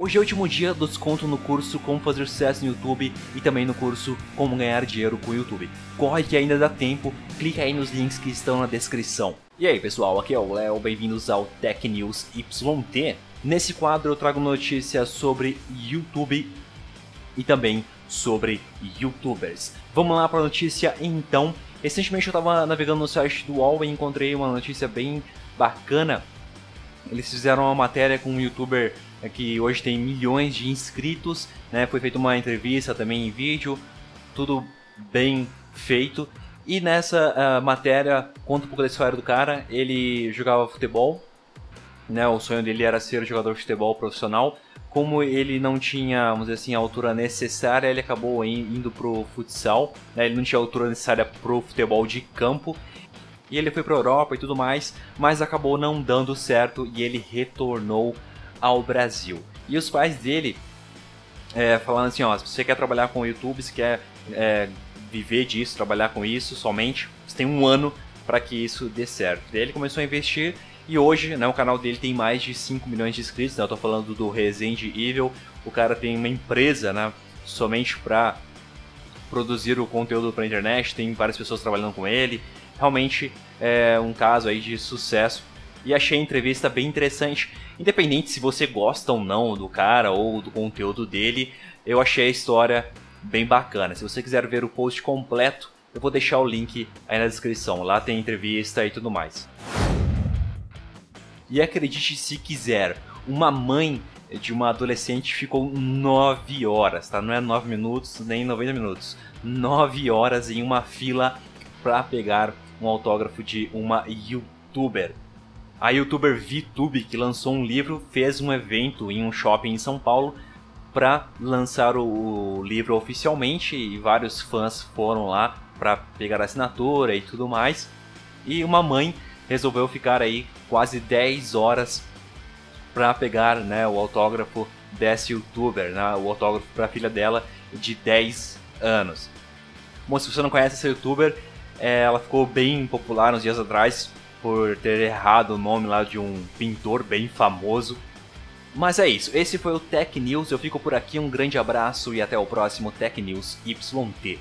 Hoje é o último dia do desconto no curso Como Fazer Sucesso no YouTube e também no curso Como Ganhar Dinheiro com o YouTube. Corre que ainda dá tempo, clica aí nos links que estão na descrição. E aí pessoal, aqui é o Léo, bem-vindos ao Tech News YT. Nesse quadro eu trago notícias sobre YouTube e também sobre YouTubers. Vamos lá para a notícia então. Recentemente eu estava navegando no site do UOL e encontrei uma notícia bem bacana. Eles fizeram uma matéria com um YouTuber que hoje tem milhões de inscritos, né? Foi feita uma entrevista também em vídeo, tudo bem feito. E nessa matéria conta um pouco da história do cara. Ele jogava futebol, né? O sonho dele era ser jogador de futebol profissional. Como ele não tinha, vamos dizer assim, a altura necessária, ele acabou indo pro futsal, né? Ele não tinha a altura necessária pro futebol de campo. E ele foi para a Europa e tudo mais, mas acabou não dando certo e ele retornou ao Brasil. E os pais dele falando assim, ó, se você quer trabalhar com o YouTube, se quer viver disso, trabalhar com isso somente, você tem um ano para que isso dê certo. Daí ele começou a investir e hoje, né, o canal dele tem mais de 5 milhões de inscritos, né? Eu tô falando do Resende Evil, o cara tem uma empresa, né, somente para produzir o conteúdo para a internet, tem várias pessoas trabalhando com ele, realmente é um caso aí de sucesso. E achei a entrevista bem interessante, independente se você gosta ou não do cara ou do conteúdo dele, eu achei a história bem bacana. Se você quiser ver o post completo, eu vou deixar o link aí na descrição, lá tem entrevista e tudo mais. E acredite se quiser, uma mãe de uma adolescente ficou 9 horas, tá? Não é 9 minutos, nem 90 minutos, 9 horas em uma fila para pegar um autógrafo de uma YouTuber. A YouTuber VTube, que lançou um livro, fez um evento em um shopping em São Paulo para lançar o livro oficialmente e vários fãs foram lá para pegar a assinatura e tudo mais. E uma mãe resolveu ficar aí quase 10 horas para pegar, né, o autógrafo desse YouTuber, né, o autógrafo para a filha dela de 10 anos. Bom, se você não conhece essa YouTuber, ela ficou bem popular uns dias atrás por ter errado o nome lá de um pintor bem famoso. Mas é isso, esse foi o Tech News, eu fico por aqui, um grande abraço e até o próximo Tech News YT.